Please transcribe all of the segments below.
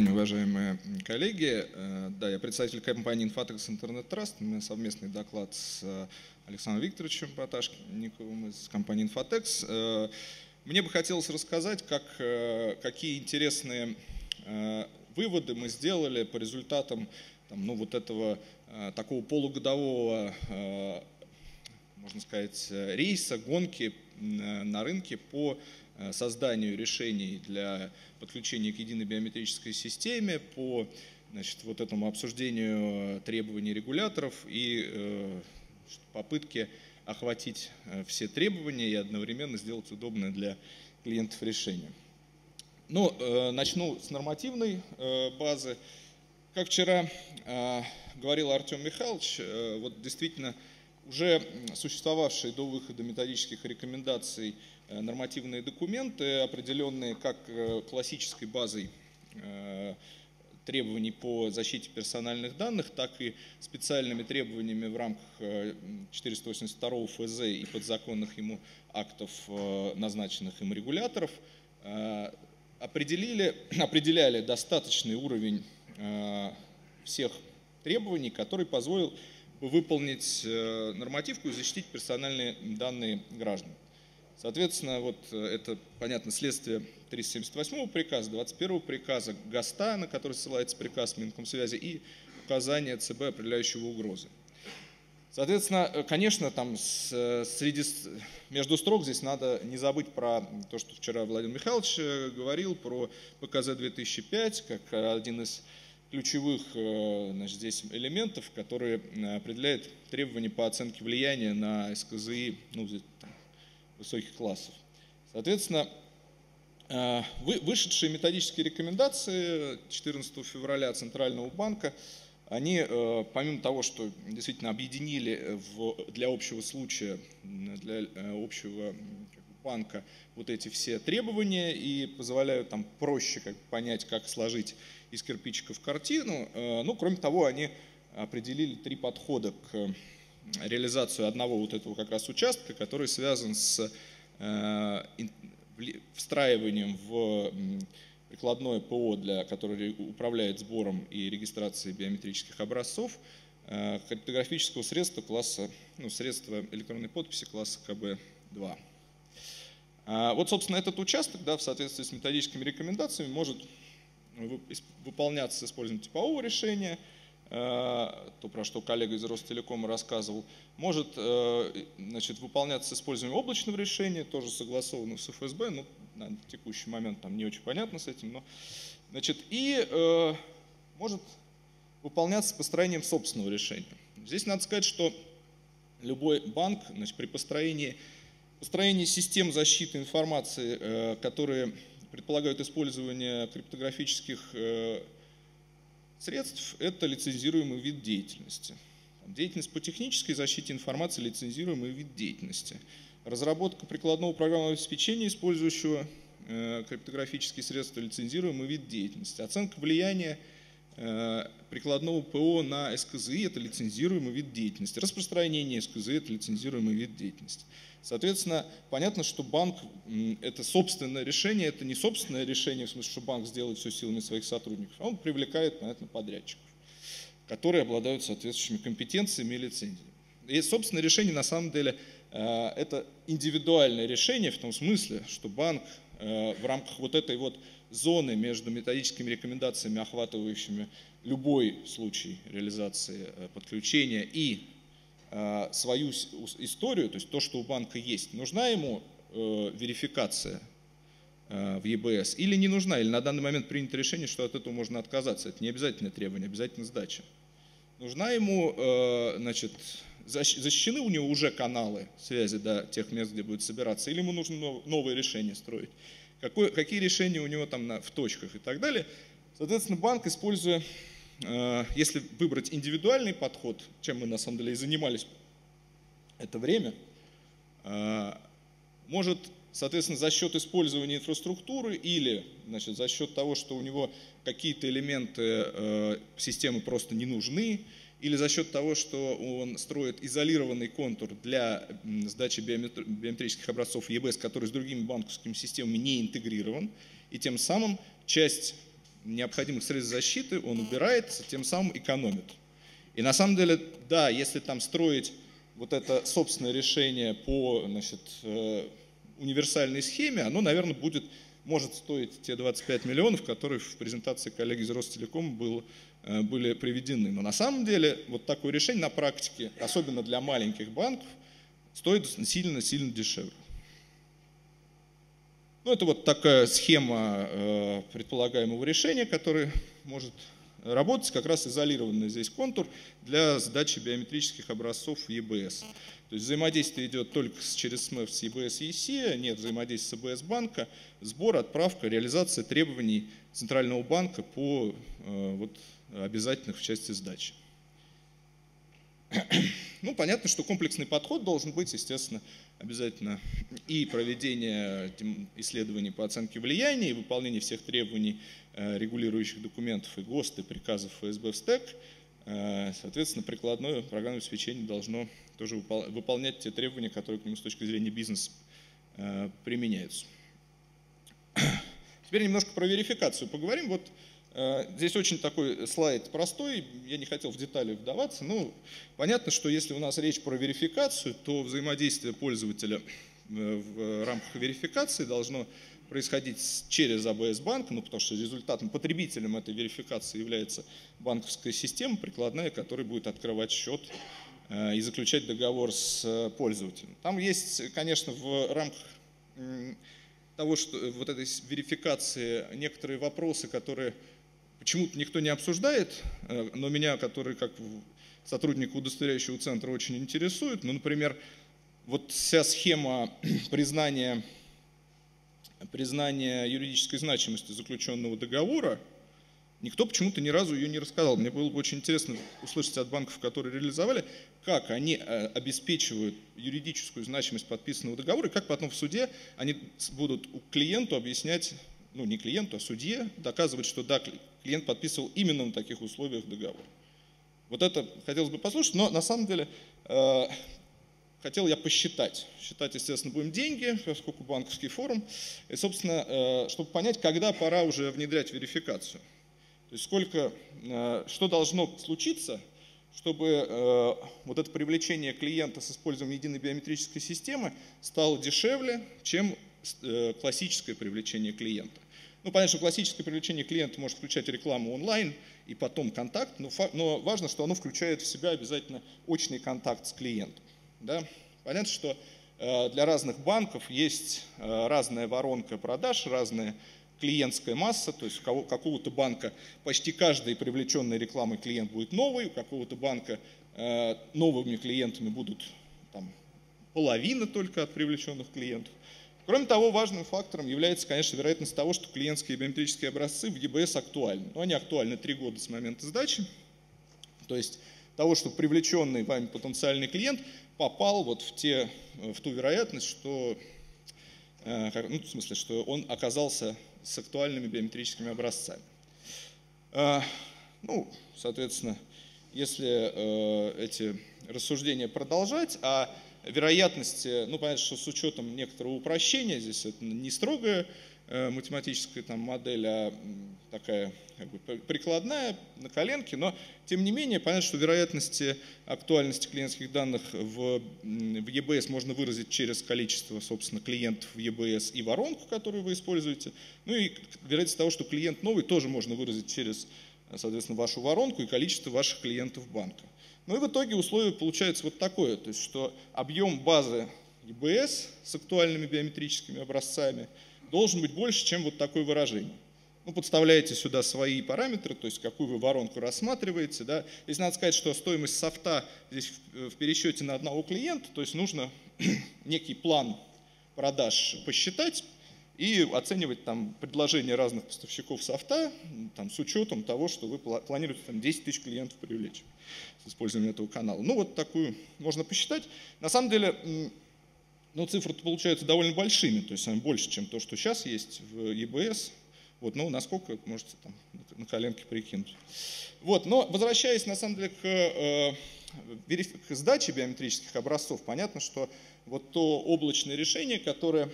день, уважаемые коллеги. Да, я представитель компании Infotex Internet Trust. У меня совместный доклад с Александром Викторовичем Поташниковым из компании Infotex. Мне бы хотелось рассказать, какие интересные выводы мы сделали по результатам такого полугодового, можно сказать, рейса, гонки на рынке по созданию решений для подключения к единой биометрической системе, по этому обсуждению требований регуляторов и попытке охватить все требования и одновременно сделать удобное для клиентов решение. Ну, начну с нормативной базы. Как вчера говорил Артем Михайлович, вот действительно уже существовавшие до выхода методических рекомендаций нормативные документы, определенные как классической базой требований по защите персональных данных, так и специальными требованиями в рамках 482 ФЗ и подзаконных ему актов, назначенных им регуляторов, определяли достаточный уровень всех требований, который позволил выполнить нормативку и защитить персональные данные граждан. Соответственно, вот это, понятно, следствие 378 приказа, 21 приказа ГОСТа, на который ссылается приказ Минкомсвязи, и указание ЦБ, определяющего угрозы. Соответственно, конечно, там между строк здесь надо не забыть про то, что вчера Владимир Михайлович говорил, про ПКЗ-2005, как один из ключевых здесь элементов, которые определяют требования по оценке влияния на СКЗИ высоких классов. Соответственно, вышедшие методические рекомендации 14 февраля Центрального банка, они, помимо того, что действительно объединили для общего случая, для общего банка вот эти все требования и позволяют там проще понять, как сложить из кирпичиков картину, но кроме того они определили три подхода к реализацию одного вот этого как раз участка, который связан с встраиванием в прикладное ПО, которое управляет сбором и регистрацией биометрических образцов, криптографического средства класса, средства электронной подписи класса КБ2. Вот, собственно, этот участок, да, в соответствии с методическими рекомендациями может выполняться с использованием типового решения, то, про что коллега из Ростелекома рассказывал, может выполняться с использованием облачного решения, тоже согласованного с ФСБ, на текущий момент там не очень понятно с этим, но, и может выполняться с построением собственного решения. Здесь надо сказать, что любой банк при построении систем защиты информации, которые предполагают использование криптографических средств, это лицензируемый вид деятельности. Деятельность по технической защите информации – лицензируемый вид деятельности. Разработка прикладного программного обеспечения, использующего криптографические средства – лицензируемый вид деятельности. Оценка влияния прикладного ПО на СКЗИ – это лицензируемый вид деятельности. Распространение СКЗИ – это лицензируемый вид деятельности. Соответственно, понятно, что банк – это собственное решение, это не собственное решение, в смысле, что банк сделает все силами своих сотрудников, а он привлекает, понятно, подрядчиков, которые обладают соответствующими компетенциями и лицензиями. И собственное решение, на самом деле, это индивидуальное решение в том смысле, что банк в рамках вот этой вот зоны между методическими рекомендациями, охватывающими любой случай реализации подключения, и свою историю, то есть то, что у банка есть, нужна ему верификация в ЕБС или не нужна, или на данный момент принято решение, что от этого можно отказаться. Это не обязательное требование, обязательно сдача. Нужна ему, защищены у него уже каналы связи до тех мест, где будет собираться, или ему нужно новые решения строить. Какие решения у него там в точках и так далее. Соответственно, банк, используя, если выбрать индивидуальный подход, чем мы на самом деле и занимались это время, может, соответственно, за счет использования инфраструктуры или за счет того, что у него какие-то элементы системы просто не нужны, или за счет того, что он строит изолированный контур для сдачи биометрических образцов ЕБС, который с другими банковскими системами не интегрирован, и тем самым часть необходимых средств защиты он убирает, тем самым экономит. И на самом деле, да, если там строить вот это собственное решение по, значит, универсальной схеме, оно, наверное, будет, может стоить те 25 миллионов, которые в презентации коллег из Ростелекома были приведены. Но на самом деле вот такое решение на практике, особенно для маленьких банков, стоит сильно-сильно дешевле. Ну, это вот такая схема предполагаемого решения, которое может работать, как раз изолированный здесь контур для сдачи биометрических образцов в ЕБС. То есть взаимодействие идет только через СМЭВ с ЕБС и ЕСИА, нет взаимодействия с АБС банка, сбор, отправка, реализация требований Центрального банка по вот, обязательных в части сдачи. Ну, понятно, что комплексный подход должен быть, естественно, обязательно и проведение исследований по оценке влияния, и выполнение всех требований регулирующих документов и ГОСТ, и приказов ФСБ в стэк. Соответственно, прикладное программное обеспечение должно тоже выполнять те требования, которые к нему с точки зрения бизнеса применяются. Теперь немножко про верификацию поговорим. Вот здесь очень такой слайд простой, я не хотел в детали вдаваться, но понятно, что если у нас речь про верификацию, то взаимодействие пользователя в рамках верификации должно происходить через АБС банк, ну, потому что результатом, потребителем этой верификации является банковская система прикладная, которая будет открывать счет и заключать договор с пользователем. Там есть, конечно, в рамках того, что вот этой верификации некоторые вопросы, которые почему-то никто не обсуждает, но меня, который как сотрудник удостоверяющего центра, очень интересует. Ну, например, вот вся схема признания юридической значимости заключенного договора, никто почему-то ни разу ее не рассказал. Мне было бы очень интересно услышать от банков, которые реализовали, как они обеспечивают юридическую значимость подписанного договора, и как потом в суде они будут клиенту объяснять, ну не клиенту, а судье, доказывать, что да, клиент подписывал именно на таких условиях договор. Вот это хотелось бы послушать, но на самом деле хотел я посчитать. Считать, естественно, будем деньги, поскольку банковский форум. И, собственно, чтобы понять, когда пора уже внедрять верификацию. То есть сколько, что должно случиться, чтобы вот это привлечение клиента с использованием единой биометрической системы стало дешевле, чем классическое привлечение клиента. Ну, понятно, что классическое привлечение клиента может включать рекламу онлайн и потом контакт, но важно, что оно включает в себя обязательно очный контакт с клиентом. Да? Понятно, что для разных банков есть разная воронка продаж, разная клиентская масса, то есть у какого-то банка почти каждый привлеченный рекламой клиент будет новый, у какого-то банка новыми клиентами будут там, половина только от привлеченных клиентов. Кроме того, важным фактором является, конечно, вероятность того, что клиентские биометрические образцы в ЕБС актуальны. Но они актуальны 3 года с момента сдачи, то есть того, что привлеченный вами потенциальный клиент попал вот в ту вероятность, что, ну, в смысле, что он оказался с актуальными биометрическими образцами. Ну, соответственно, если эти рассуждения продолжать, а вероятности, ну, понятно, что с учетом некоторого упрощения, здесь это не строгая математическая там, модель, а такая как бы, прикладная, на коленке, но тем не менее, понятно, что вероятности актуальности клиентских данных в ЕБС можно выразить через количество, собственно, клиентов в ЕБС и воронку, которую вы используете, ну и вероятность того, что клиент новый, тоже можно выразить через, соответственно, вашу воронку и количество ваших клиентов банка. Ну и в итоге условие получается вот такое, то есть что объем базы ЕБС с актуальными биометрическими образцами должен быть больше, чем вот такое выражение. Ну, подставляете сюда свои параметры, то есть какую вы воронку рассматриваете. Да. Здесь надо сказать, что стоимость софта здесь в пересчете на одного клиента, то есть нужно некий план продаж посчитать и оценивать там, предложения разных поставщиков софта там, с учетом того, что вы планируете там, 10 тысяч клиентов привлечь с использованием этого канала. Ну вот такую можно посчитать. На самом деле ну, цифры получаются довольно большими, то есть больше, чем то, что сейчас есть в ЕБС. Вот, ну, насколько можете там, на коленке прикинуть. Вот, но возвращаясь на самом деле к сдаче биометрических образцов, понятно, что вот то облачное решение, которое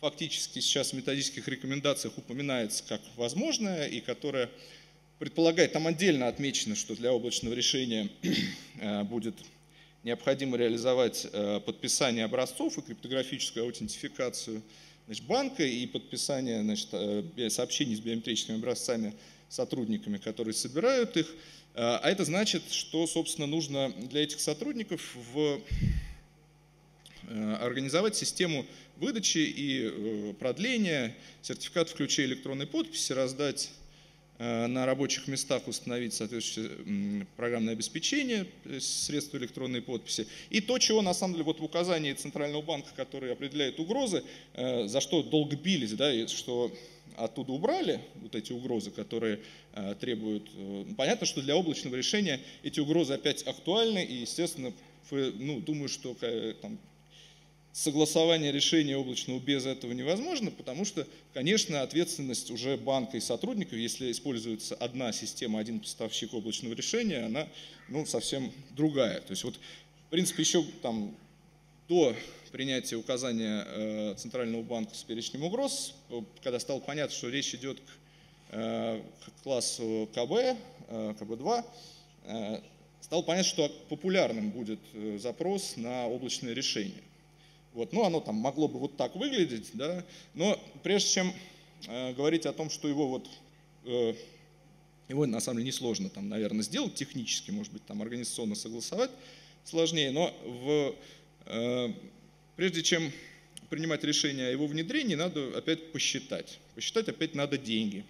фактически сейчас в методических рекомендациях упоминается как возможное и которое предполагает, там отдельно отмечено, что для облачного решения будет необходимо реализовать подписание образцов и криптографическую аутентификацию, значит, банка и подписание, значит, сообщений с биометрическими образцами сотрудниками, которые собирают их. А это значит, что, собственно, нужно для этих сотрудников организовать систему выдачи и продления сертификатов ключей электронной подписи, раздать на рабочих местах, установить соответствующее программное обеспечение, средства электронной подписи. И то, чего на самом деле вот в указании Центрального банка, который определяет угрозы, за что долго бились, да, и что оттуда убрали вот эти угрозы, которые требуют… Понятно, что для облачного решения эти угрозы опять актуальны, и, естественно, ну, думаю, что там, согласование решения облачного без этого невозможно, потому что, конечно, ответственность уже банка и сотрудников, если используется одна система, один поставщик облачного решения, она, ну, совсем другая. То есть вот, в принципе, еще там до принятия указания Центрального банка с перечнем угроз, когда стало понятно, что речь идет к классу КБ, КБ2, стало понятно, что популярным будет запрос на облачное решение. Вот, ну, оно там могло бы вот так выглядеть, да, но прежде чем говорить о том, что его вот, его на самом деле несложно там, наверное, сделать технически, может быть, там организационно согласовать сложнее, но прежде чем принимать решение о его внедрении, надо опять посчитать. Посчитать опять надо деньги.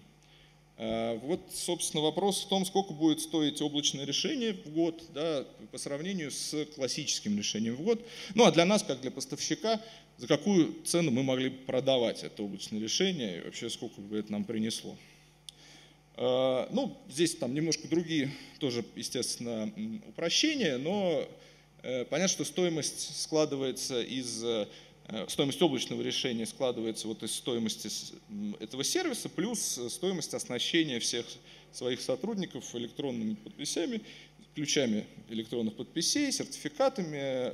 Вот, собственно, вопрос в том, сколько будет стоить облачное решение в год, да, по сравнению с классическим решением в год. Ну а для нас, как для поставщика, за какую цену мы могли продавать это облачное решение и вообще сколько бы это нам принесло. Ну, здесь там немножко другие тоже, естественно, упрощения, но понятно, что стоимость складывается из… Стоимость облачного решения складывается вот из стоимости этого сервиса плюс стоимость оснащения всех своих сотрудников электронными подписями, ключами электронных подписей, сертификатами,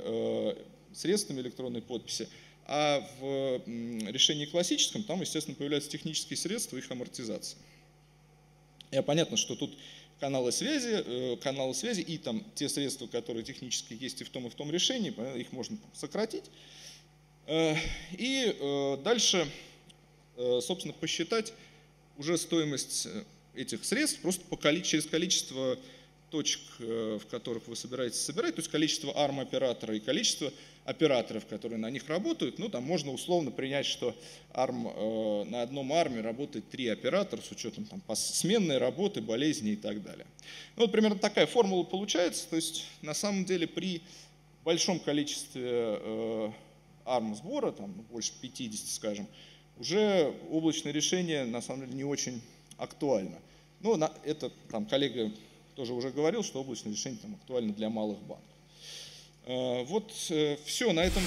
средствами электронной подписи. А в решении классическом там, естественно, появляются технические средства и их амортизация. И понятно, что тут каналы связи и там те средства, которые технически есть и в том решении, их можно сократить. И дальше, собственно, посчитать уже стоимость этих средств просто через количество точек, в которых вы собираетесь собирать, то есть количество ARM-оператора и количество операторов, которые на них работают. Ну, там можно условно принять, что на одном ARM работает 3 оператора с учетом там сменной работы, болезни и так далее. Ну, вот примерно такая формула получается. То есть на самом деле при большом количестве ARM-сбора, там больше 50, скажем, уже облачное решение на самом деле не очень актуально. Но это там коллега тоже уже говорил, что облачное решение там актуально для малых банков. Вот все, на этом…